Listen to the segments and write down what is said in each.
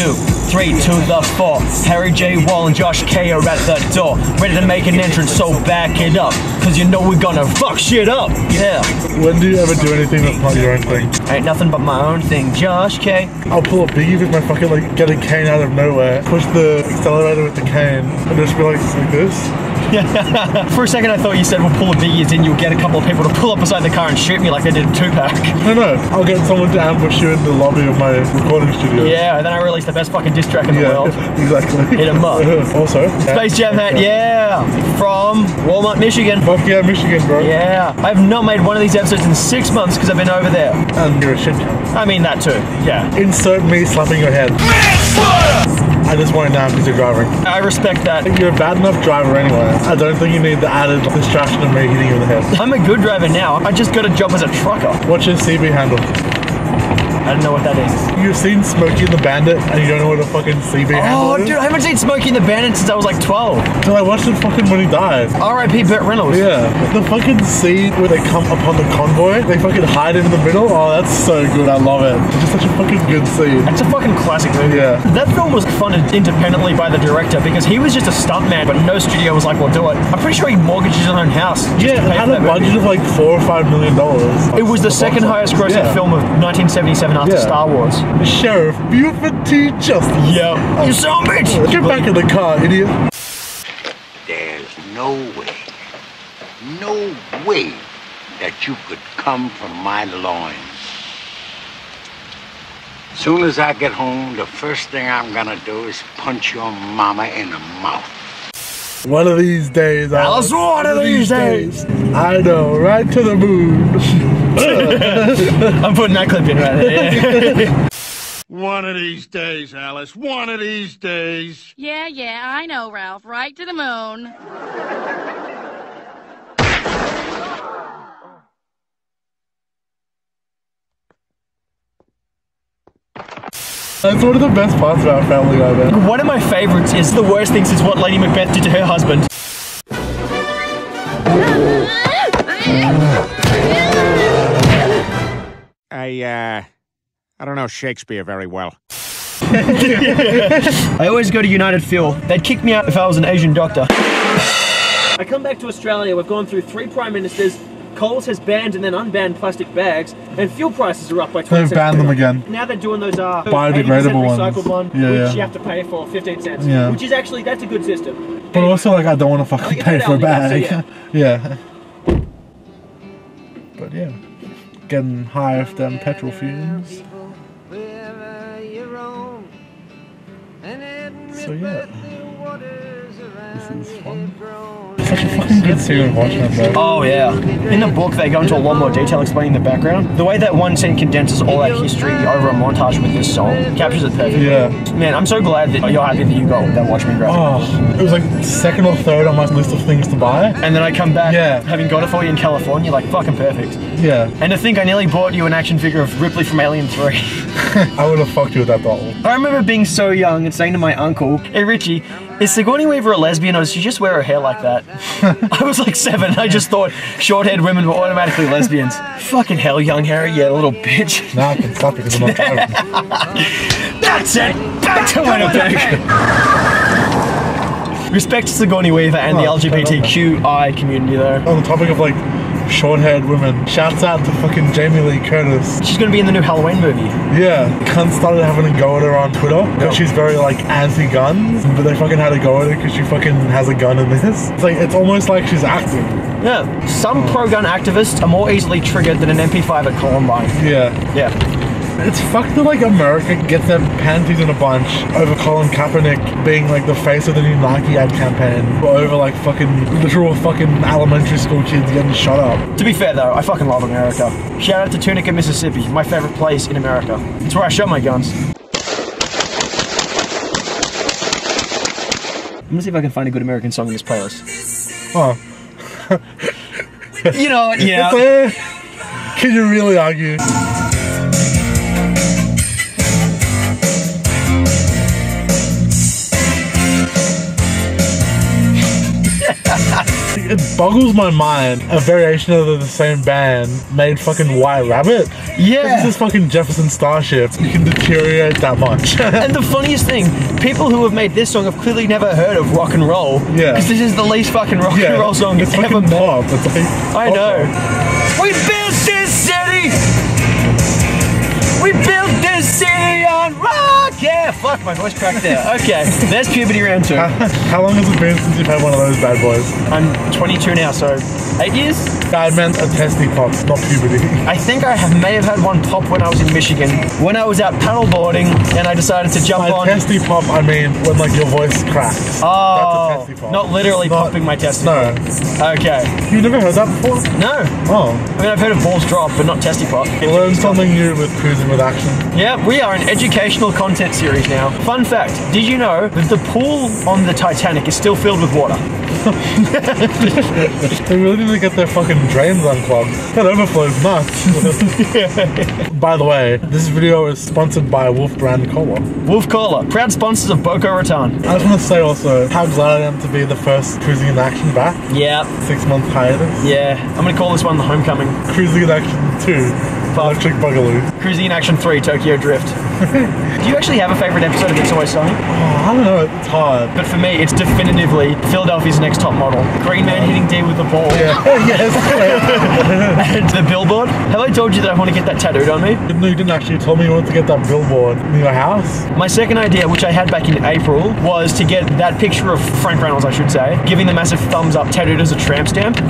1, 2, 3, 2, the 4. Harry J. Wall and Josh K are at the door, ready to make an entrance, so back it up, cause you know we're gonna fuck shit up. Yeah. When do you ever do anything that's not your own thing? Ain't nothing but my own thing, Josh K. I'll pull a biggie with my fucking, like, get a cane out of nowhere, push the accelerator with the cane, and just be like this. For a second I thought you said we'll pull a biggie as in you'll get a couple of people to pull up beside the car and shoot me like they did Tupac. No, I'll get someone to ambush you in the lobby of my recording studio. Yeah, and then I release the best fucking diss track in the world. Exactly. Hit 'em up. Also, Space Jam hat, yeah! From Walmart, Michigan. Fuck yeah, Michigan, bro. Yeah. I have not made one of these episodes in 6 months because I've been over there. And you're a shit cunt. I mean that too, yeah. Insert me slapping your head. I just want it now because you're driving. I respect that. You're a bad enough driver anyway. I don't think you need the added distraction of me hitting you in the head. I'm a good driver now. I just got a job as a trucker. What's your CB handle? I don't know what that is. You've seen Smokey and the Bandit and you don't know what a fucking CB handle is? Oh, dude, I haven't seen Smokey and the Bandit since I was like 12. So I watched it fucking when he died. R.I.P. Burt Reynolds. Yeah. The fucking scene where they come upon the convoy, they fucking hide in the middle. Oh, that's so good. I love it. It's just such a fucking good scene. It's a fucking classic movie. Yeah. That film was funded independently by the director because he was just a stuntman, but no studio was like, we'll do it. I'm pretty sure he mortgaged his own house. Yeah, it had a budget of like $4 or $5 million. It was the second highest grossing film of 1977. After Star Wars. Sheriff Buford T. Justice. Yeah. Oh. You son of a bitch! Get back in the car, idiot. There's no way that you could come from my loins. Soon as I get home, the first thing I'm gonna do is punch your mama in the mouth. One of these days, Alice, one of these days. I know, right to the moon. I'm putting that clip in right there. Yeah. One of these days, Alice, one of these days. Yeah, yeah, I know, Ralph, right to the moon. That's one of the best parts about Family Guy, man. One of my favorites is the worst things is what Lady Macbeth did to her husband. I don't know Shakespeare very well. I always go to United Fuel. They'd kick me out if I was an Asian doctor. I come back to Australia, we've gone through 3 prime ministers, Coles has banned and then unbanned plastic bags, and fuel prices are up by 20 cents. They've banned them again. Now they're doing those biodegradable ones. One, yeah, which you have to pay for 15 cents. Yeah. Which is actually, that's a good system. But also, like, I don't want to fucking pay for a bag. So yeah. But yeah, getting high off them petrol fumes. So yeah, this is fun. Such a fucking good scene Watchmen, bro. Oh yeah. In the book they go into a lot more detail explaining the background. The way that one scene condenses all that history over a montage with this song captures it perfectly. Yeah. Man, I'm so glad that you're happy that you got that Watchmen graphic. Oh, it was like second or third on my list of things to buy. And then I come back having got it for you in California, like fucking perfect. Yeah. And to think I nearly bought you an action figure of Ripley from Alien 3. I would have fucked you with that bottle. I remember being so young and saying to my uncle, "Hey Richie, is Sigourney Weaver a lesbian or does she just wear her hair like that?" I was like 7 and I just thought short-haired women were automatically lesbians. Fucking hell, young Harry, you little bitch. Nah, I can stop because I'm not tired. That's it! Back to Winnipeg! Respect to Sigourney Weaver and the LGBTQI community though. On the topic of like short-haired women, shouts out to fucking Jamie Lee Curtis. She's gonna be in the new Halloween movie. Yeah. Cunt started having a go at her on Twitter because she's very like anti-guns, but they fucking had a go at her because she fucking has a gun in this. It's like, it's almost like she's acting. Yeah. Some pro-gun activists are more easily triggered than an MP5 at Columbine. Yeah. Yeah. It's fucked that like America gets their panties in a bunch over Colin Kaepernick being like the face of the new Nike ad campaign, or over like fucking literal fucking elementary school kids getting shot up. To be fair though, I fucking love America. Shout out to Tunica, Mississippi, my favorite place in America. It's where I shot my guns. Let me see if I can find a good American song in this playlist. Oh. You know, yeah. Can you really argue? Like, it boggles my mind a variation of the same band made fucking White Rabbit. Yeah. This is fucking Jefferson Starship. You can deteriorate that much. And the funniest thing, people who have made this song have clearly never heard of rock and roll. Yeah. Because this is the least fucking rock and roll song it's ever made. Pop. It's like, I know. We built this city! We built this city on rock! Yeah, fuck, my voice cracked there. Okay, there's puberty round two. How long has it been since you've had one of those bad boys? I'm 22 now, so 8 years? I meant a testing pop, not puberty. I think I may have had one pop when I was in Michigan. When I was out paddleboarding and I decided to jump on... By testy pop, I mean when like your voice cracks. Oh, that's a testy pop. Not literally not popping my testy pop. No. Okay. You've never heard that before? No. Oh. I mean, I've heard of balls drop, but not testy pop. Learn something new with Cruising with Action. Yeah, we are an educational content series now. Fun fact, did you know that the pool on the Titanic is still filled with water? They really need to get their fucking drains unclogged. That overflow's nuts. Yeah. By the way, this video is sponsored by Wolf Brand Cola. Wolf Cola, proud sponsors of Boca Raton. I just want to say also how glad I am to be the first Cruising in Action back. Yeah. 6 month hiatus. Yeah. I'm gonna call this one the homecoming. Cruising in Action 2. Electric Boogaloo. Cruising in Action 3, Tokyo Drift. Do you actually have a favourite episode of It's Always Sunny? Oh, I don't know, it's hard. But for me, it's definitively Philadelphia's Next Top Model. Green man hitting D with the ball. Yeah. Yes. And the billboard. Have I told you that I want to get that tattooed on me? No, you didn't actually. You told me you wanted to get that billboard in your house. My second idea, which I had back in April, was to get that picture of Frank Reynolds, I should say, giving the massive thumbs up tattooed as a tramp stamp.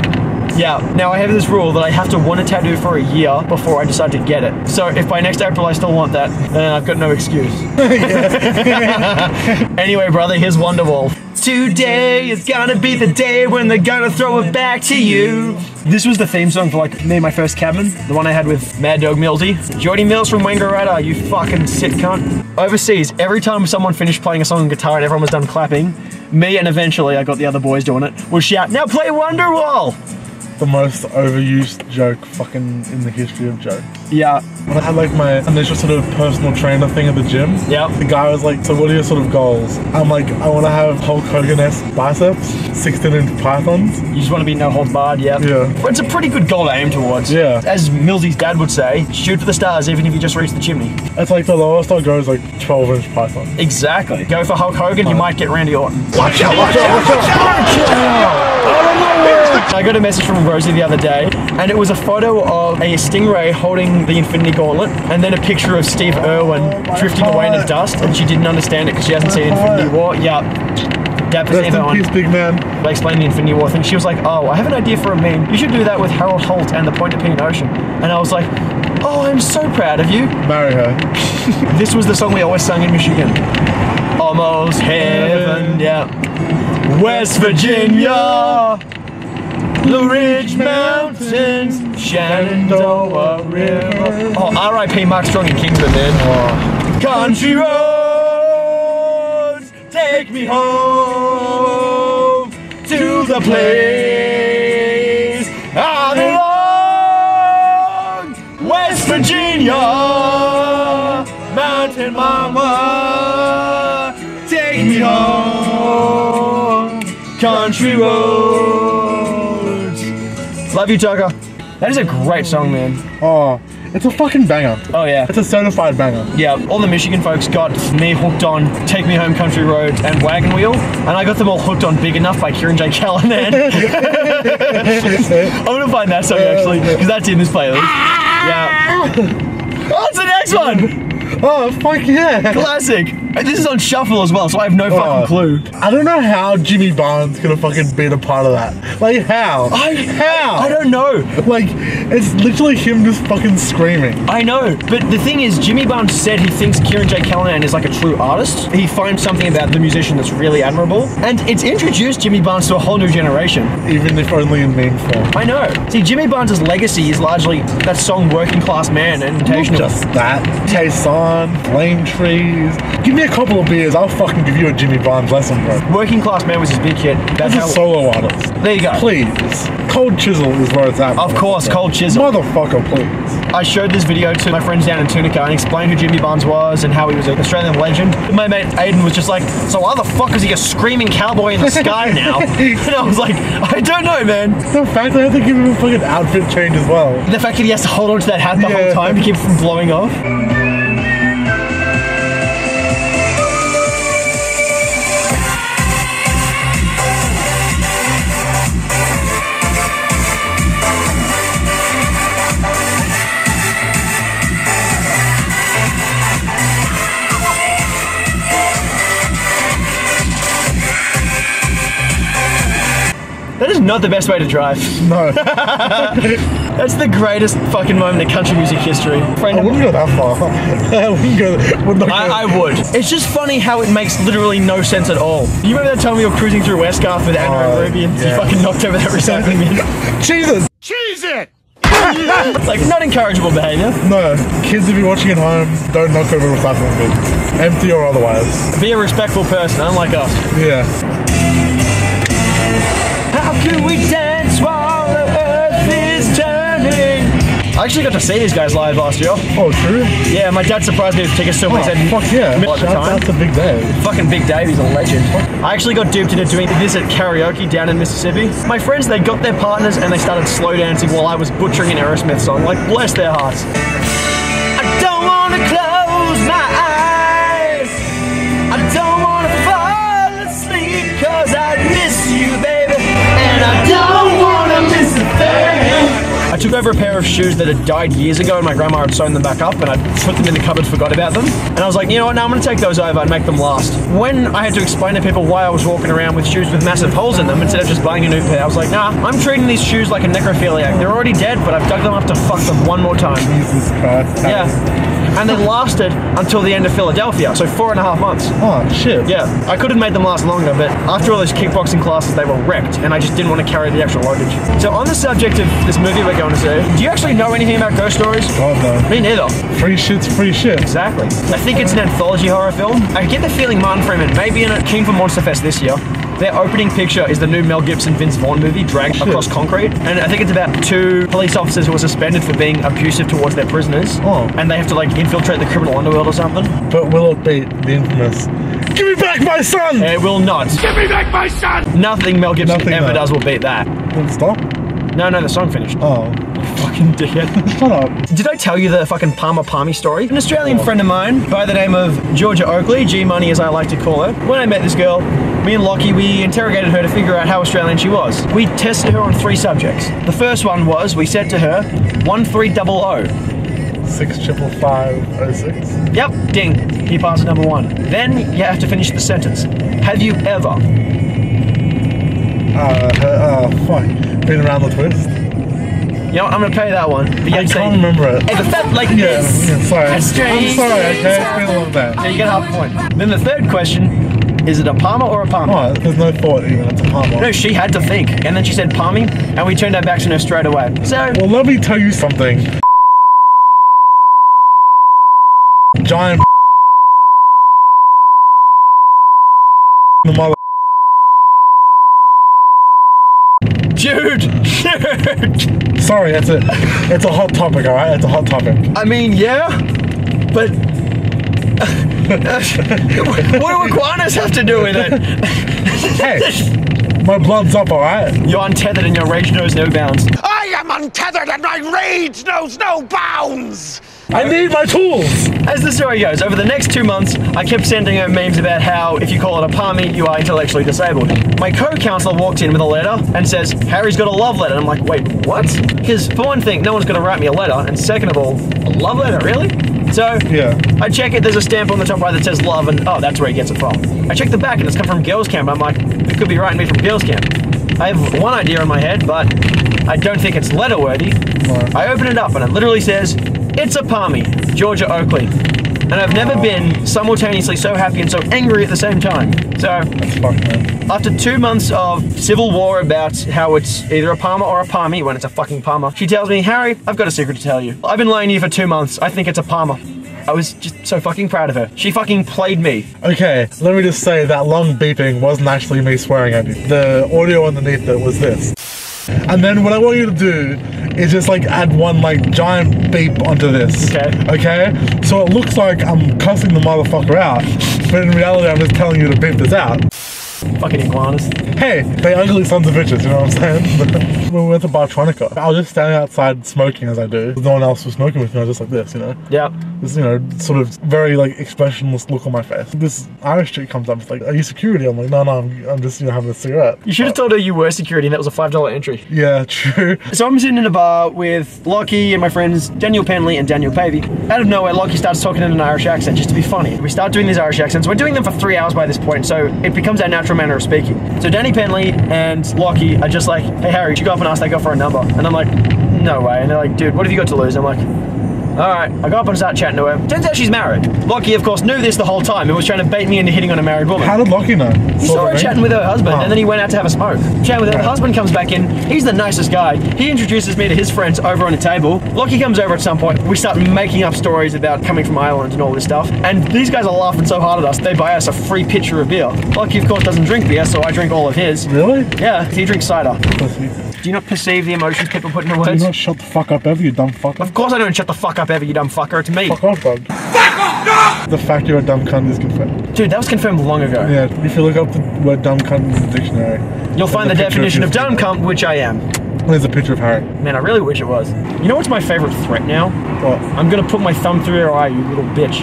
Yeah, now I have this rule that I have to want a tattoo for a year before I decide to get it. So if by next April I still want that, then I've got no excuse. Anyway, brother, here's Wonderwall. Today is gonna be the day when they're gonna throw it back to you. This was the theme song for like me and my first cabin, the one I had with Mad Dog Milty. Jody Mills from Wangaratta, you fucking sick cunt. Overseas, every time someone finished playing a song on guitar and everyone was done clapping, me and eventually I got the other boys doing it, would shout, "Now play Wonderwall!" The most overused joke fucking in the history of jokes. Yeah. When I had like my initial sort of personal trainer thing at the gym, yeah, the guy was like, "So what are your sort of goals?" I'm like, "I want to have Hulk Hogan-esque biceps, 16-inch pythons." You just want to be no holds barred, yeah. Yeah. But it's a pretty good goal to aim towards. Yeah. As Milzy's dad would say, shoot for the stars even if you just reach the chimney. It's like the lowest I'll go is like 12-inch python. Exactly. Go for Hulk Hogan, you might get Randy Orton. Watch out, watch out, watch out, watch out! Watch out! I got a message from Rosie the other day, and it was a photo of a stingray holding the Infinity Gauntlet, and then a picture of Steve Irwin drifting away in the dust, and she didn't understand it because she hasn't seen Infinity War. Yeah. Dad was ever on. Big man. I explained the Infinity War thing. She was like, "Oh, I have an idea for a meme. You should do that with Harold Holt and the Point-to-Point Ocean." And I was like, "Oh, I'm so proud of you." Marry her. This was the song we always sang in Michigan. Almost heaven, yeah. West Virginia. The Ridge Mountains, Shenandoah River. Oh, R.I.P. Mark Strong in Kingsman, man. Oh. Country roads, take me home to the place I belong. West Virginia, Mountain Mama, take me home. Country roads. Love you, Tucker. That is a great song, man. Oh, it's a fucking banger. Oh, yeah. It's a certified banger. Yeah, all the Michigan folks got me hooked on Take Me Home, Country Roads, and Wagon Wheel, and I got them all hooked on Big Enough by Kirin J Callinan. I'm gonna find that song, actually, because that's in this playlist. Yeah. What's the next one? Oh, fuck yeah. Classic. This is on shuffle as well, so I have no fucking clue. I don't know how Jimmy Barnes could have fucking been a part of that. Like, how? I don't know. Like, it's literally him just fucking screaming. I know, but the thing is, Jimmy Barnes said he thinks Kirin J Callinan is like a true artist. He finds something about the musician that's really admirable, and it's introduced Jimmy Barnes to a whole new generation. Even if only in meme form. I know. See, Jimmy Barnes' legacy is largely that song Working Class Man and Imitation of... Just that. Taste song. Barnes, Lame Trees. Give me a couple of beers, I'll fucking give you a Jimmy Barnes lesson, bro. Working Class Man was his big hit. That's a solo artist. There you go. Please. Cold Chisel is where it's at. Of course, bro. Cold Chisel. Motherfucker, please. I showed this video to my friends down in Tunica and explained who Jimmy Barnes was and how he was an Australian legend. And my mate Aiden was just like, so why the fuck is he a screaming cowboy in the sky now? And I was like, I don't know, man. The fact that I had to give him a fucking outfit change as well. The fact that he has to hold on to that hat the whole time to keep it from blowing off. That is not the best way to drive. No. That's the greatest fucking moment in country music history. Friend, I wouldn't go that far. I wouldn't go that far. I would. It's just funny how it makes literally no sense at all. You remember that time we were cruising through Westgarth with Andrew and Ruby and you fucking knocked over that recycling bin? Jesus! Cheese it! Like, not encourageable behavior. No. Kids, if you're watching at home, don't knock over recycling bins. Empty or otherwise. Be a respectful person, unlike us. Yeah. Can we dance while the earth is turning? I actually got to see these guys live last year. Oh, true? Yeah, my dad surprised me with tickets to fuck yeah. That's a big day. Fucking Big Dave, he's a legend. I actually got duped into doing this at karaoke down in Mississippi. My friends, they got their partners and they started slow dancing while I was butchering an Aerosmith song. Like, bless their hearts. I don't want to close my eyes. I don't want to fall asleep because I miss you, baby. I don't wanna miss a thing. I took over a pair of shoes that had died years ago and my grandma had sewn them back up and I put them in the cupboard, forgot about them. And I was like, you know what, now I'm gonna take those over and make them last. When I had to explain to people why I was walking around with shoes with massive holes in them instead of just buying a new pair, I was like, nah, I'm treating these shoes like a necrophiliac. They're already dead, but I've dug them up to fuck them one more time. Jesus Christ. Yeah. And they lasted until the end of Philadelphia, so 4.5 months. Oh, shit. Yeah, I could have made them last longer, but after all those kickboxing classes, they were wrecked, and I just didn't want to carry the extra luggage. So on the subject of this movie we're going to see, do you actually know anything about ghost stories? God, no. Me neither. Free shit's free shit. Exactly. I think it's an anthology horror film. I get the feeling Martin Freeman may be in it. King for Monster Fest this year. Their opening picture is the new Mel Gibson Vince Vaughn movie, Dragged Across Concrete. And I think it's about two police officers who were suspended for being abusive towards their prisoners. Oh. And they have to like infiltrate the criminal underworld or something. But will it be the infamous, give me back my son? It will not. Give me back my son! Nothing Mel Gibson ever does will beat that. Then stop? No, no, the song finished. Oh. Fucking dickhead. Shut up. Did I tell you the fucking Palmer Palmy story? An Australian friend of mine by the name of Georgia Oakley, G Money as I like to call her. When I met this girl, me and Lockie, we interrogated her to figure out how Australian she was. We tested her on 3 subjects. The first one was, we said to her, 1300. 65506. Yep, ding. You pass number 1. Then you have to finish the sentence. Have you ever? Fuck. Been around the twist? You know what, I'm gonna pay that one. But I can't remember it. Ever felt like this? Yeah, sorry. I'm sorry, okay? It's been a long day. So you get half a point. Then the third question, is it a palmer or a palmy? Oh, there's no thought even, it's a palmer. No, she had to think. And then she said palmy, and we turned our backs on her straight away. So... Well, let me tell you something. Giant the mother... Dude! Dude! Sorry, it's a hot topic, alright? It's a hot topic. I mean, yeah, but... what do iguanas have to do with it? Hey, my blood's up, alright? You're untethered and your rage knows no bounds. I am untethered and my rage knows no bounds! I need my tools! As the story goes, over the next 2 months, I kept sending her memes about how, if you call it a palmy, you are intellectually disabled. My co-counselor walks in with a letter and says, Harry's got a love letter. And I'm like, wait, what? Because for one thing, no one's going to write me a letter. And second of all, a love letter, really? So, yeah. I check it, there's a stamp on the top right that says love, and oh, that's where he gets it from. I check the back and it's come from girls camp. I'm like, it could be writing me from girls camp. I have one idea in my head, but I don't think it's letter worthy. Right. I open it up and it literally says, it's a palmy, Georgia Oakley. And I've never been simultaneously so happy and so angry at the same time. So, after 2 months of civil war about how it's either a palmer or a palmy, when it's a fucking palmer, she tells me, Harry, I've got a secret to tell you. I've been lying to you for 2 months. I think it's a palmer. I was just so fucking proud of her. She fucking played me. Okay, let me just say that long beeping wasn't actually me swearing at you. The audio underneath it was this. And then what I want you to do is just like add one like giant beep onto this. Okay. Okay? So it looks like I'm cussing the motherfucker out, but in reality I'm just telling you to beep this out. Fucking iguanas. Hey, they ugly sons of bitches, you know what I'm saying? When we went to bar Tunica, I was just standing outside smoking as I do. No one else was smoking with me, I was just like this, you know? Yeah. This, you know, sort of very like expressionless look on my face. This Irish chick comes up, it's like, are you security? I'm like, no, I'm just, you know, having a cigarette. You should have told her you were security and that was a $5 entry. Yeah, true. So I'm sitting in a bar with Lockie and my friends, Daniel Penley and Daniel Pavey. Out of nowhere, Lockie starts talking in an Irish accent just to be funny. We start doing these Irish accents. We're doing them for 3 hours by this point, so it becomes our natural manner of speaking. So Danny Penley and Lockie are just like, hey Harry, you go up and ask that girl for a number? And I'm like, no way. And they're like, dude, what have you got to lose? I'm like, alright. I go up and start chatting to her. Turns out she's married. Lockie, of course, knew this the whole time and was trying to bait me into hitting on a married woman. How did Lockie know? He saw her chatting with her husband, and then he went out to have a smoke. Chatting with her husband, comes back in. He's the nicest guy. He introduces me to his friends over on a table. Lockie comes over at some point. We start making up stories about coming from Ireland and all this stuff. And these guys are laughing so hard at us, they buy us a free pitcher of beer. Lockie, of course, doesn't drink beer, so I drink all of his. Really? Yeah, he drinks cider. Do you not perceive the emotions people put into words? Do you not shut the fuck up ever, you dumb fucker? Of course I don't shut the fuck up ever, you dumb fucker. It's me. Fuck off, bud. Fuck off, no! The fact you're a dumb cunt is confirmed. Dude, that was confirmed long ago. Yeah, if you look up the word dumb cunt in the dictionary, you'll find the definition of dumb cunt, which I am. There's a picture of Harry. Man, I really wish it was. You know what's my favorite threat now? What? I'm gonna put my thumb through your eye, you little bitch.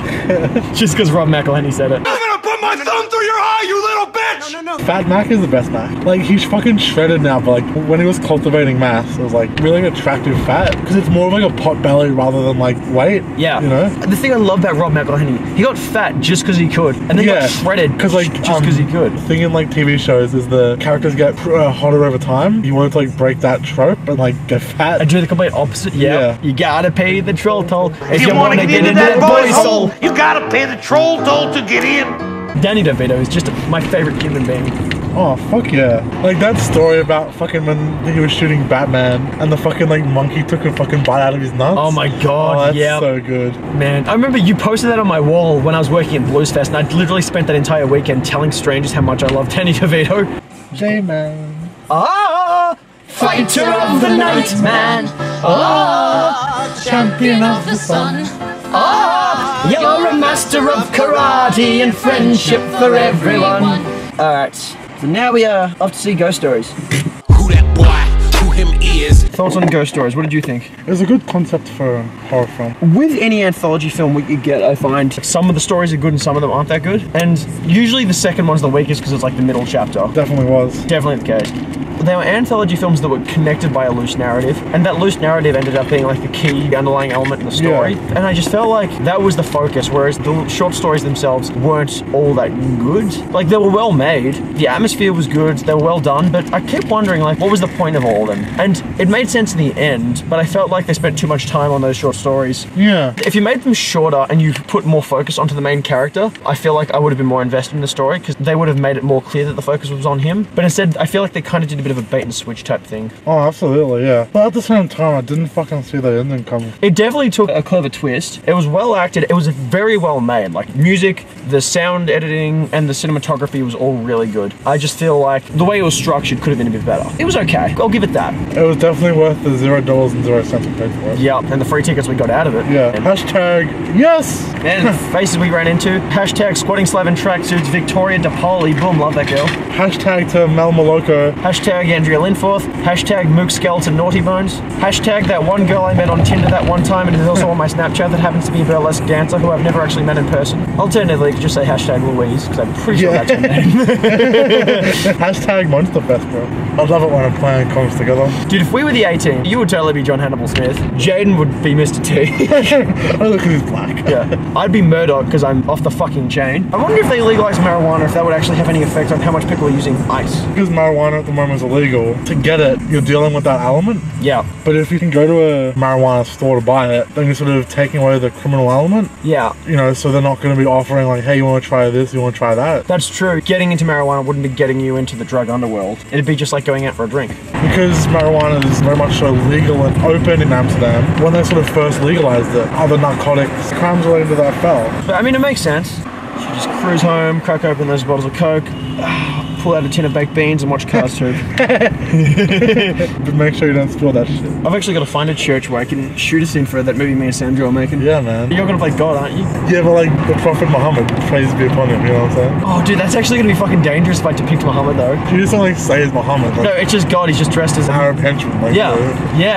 Just because Rob McElhenney said it. I'm gonna put my thumb through your eye, you little bitch! No, no, no. Fat Mac is the best Mac. Like, he's fucking shredded now, but like, when he was cultivating mass, it was like really attractive fat. Because it's more of like a pot belly rather than like weight. Yeah. You know? The thing I love about Rob McElhenney, he got fat just because he could. And then he got shredded just because he could. The thing in like TV shows is the characters get hotter over time. You want to like break that trope and like get fat. And do the complete opposite. Yeah. You gotta pay the troll toll. If you wanna get in that boy's hole, you gotta pay the troll toll to get in. Danny DeVito is just my favorite human being. Oh, fuck yeah. Like that story about fucking when he was shooting Batman and the fucking like monkey took a fucking bite out of his nuts. Oh my god, oh, that's so good. Man, I remember you posted that on my wall when I was working at Blues Fest, and I literally spent that entire weekend telling strangers how much I love Danny DeVito. J-Man. Ah! Fighter of the night, man. Ah! Champion of the sun. Ah! You're a master of karate and friendship for everyone. Alright, so now we are off to see ghost stories. Who that boy? Who him is? Thoughts on ghost stories, what did you think? It was a good concept for a horror film. With any anthology film we could get, I find some of the stories are good and some of them aren't that good. And usually the second one's the weakest because it's like the middle chapter. Definitely was. Definitely the case. There were anthology films that were connected by a loose narrative, and that loose narrative ended up being like the key underlying element in the story. Yeah. And I just felt like that was the focus, whereas the short stories themselves weren't all that good. Like, they were well made, the atmosphere was good, they were well done, but I kept wondering, like, what was the point of all of them? And it made sense in the end, but I felt like they spent too much time on those short stories. Yeah. If you made them shorter and you put more focus onto the main character, I feel like I would have been more invested in the story, because they would have made it more clear that the focus was on him. But instead, I feel like they kind of did a bit of a bait and switch type thing. Oh, absolutely, yeah. But at the same time, I didn't fucking see the ending coming. It definitely took a clever twist. It was well acted. It was very well made. Like, music, the sound editing, and the cinematography was all really good. I just feel like the way it was structured could have been a bit better. It was okay. I'll give it that. It was definitely worth the $0.00 we paid for it. Yeah, and the free tickets we got out of it. Yeah. And hashtag yes! And the faces we ran into. Hashtag squatting slab and tracksuits, Victoria DePauli. Boom, love that girl. Hashtag to Mel Maloko. Hashtag Andrea Linforth, hashtag Mook Skeleton Naughty Bones, hashtag that one girl I met on Tinder that one time and is also on my Snapchat that happens to be a burlesque dancer who I've never actually met in person. Alternatively, you could just say hashtag Louise, because I'm pretty sure that's her name. Hashtag Monsterfest, bro. I love it when I'm playing comms together. Dude, if we were the A-team, you would totally be John Hannibal Smith. Jaden would be Mr. T. Oh, look, he's black. Yeah. I'd be Murdoch, because I'm off the fucking chain. I wonder if they legalize marijuana, if that would actually have any effect on how much people are using ice. Because marijuana at the moment is illegal. To get it, you're dealing with that element. Yeah. But if you can go to a marijuana store to buy it, then you're sort of taking away the criminal element. Yeah. You know, so they're not going to be offering like, hey, you want to try this, you want to try that. That's true. Getting into marijuana wouldn't be getting you into the drug underworld. It'd be just like going out for a drink. You because marijuana is very much so legal and open in Amsterdam, when they sort of first legalized it, other narcotics, crimes related to that fell. But I mean, it makes sense. So just cruise home, crack open those bottles of Coke, pull out a tin of baked beans and watch Cars 2. But make sure you don't spoil that shit. I've actually got to find a church where I can shoot a scene for that movie me and Sandra are making. Yeah, man. You're going to play God, aren't you? Yeah, but like the Prophet Muhammad, praise be upon him, you know what I'm saying? Oh, dude, that's actually going to be fucking dangerous if I depict Muhammad, though. You just don't like say he's Muhammad. Like, no, it's just God, he's just dressed as an Arab henchman. Like, yeah,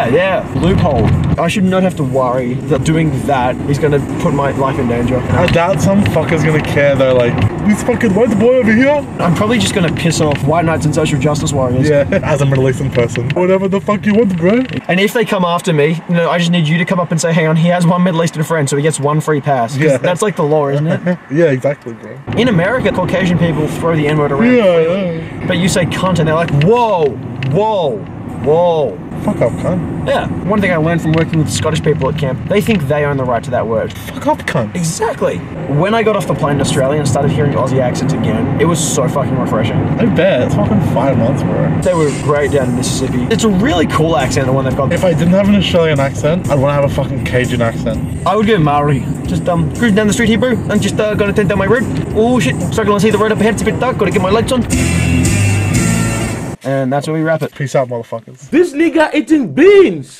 dude. Yeah. Loophole. I should not have to worry that doing that is going to put my life in danger. I doubt some fucker's going to care, though, like, this fucking white boy over here? I'm probably just going to piss off white knights and social justice warriors. Yeah, as a Middle Eastern person. Whatever the fuck you want, bro. And if they come after me, you know, I just need you to come up and say, hang on, he has one Middle Eastern friend, so he gets one free pass. Yeah. That's like the law, isn't it? Yeah, exactly, bro. In America, Caucasian people throw the N-word around. Yeah. But you say cunt and they're like, whoa, whoa, whoa. Fuck up, cunt. Yeah. One thing I learned from working with Scottish people at camp, they think they own the right to that word. Fuck up, cunt. Exactly. When I got off the plane in Australia and started hearing Aussie accents again, it was so fucking refreshing. I bet. It's fucking 5 months, bro. They were great down in Mississippi. It's a really cool accent, the one they've got. If I didn't have an Australian accent, I'd want to have a fucking Cajun accent. I would go Maori. Just cruising down the street here, bro. I'm just gonna turn down my road. Oh shit, struggling to see the road up ahead. It's a bit dark. Gotta get my lights on. And that's where we wrap it. Peace out, motherfuckers. This nigga eating beans!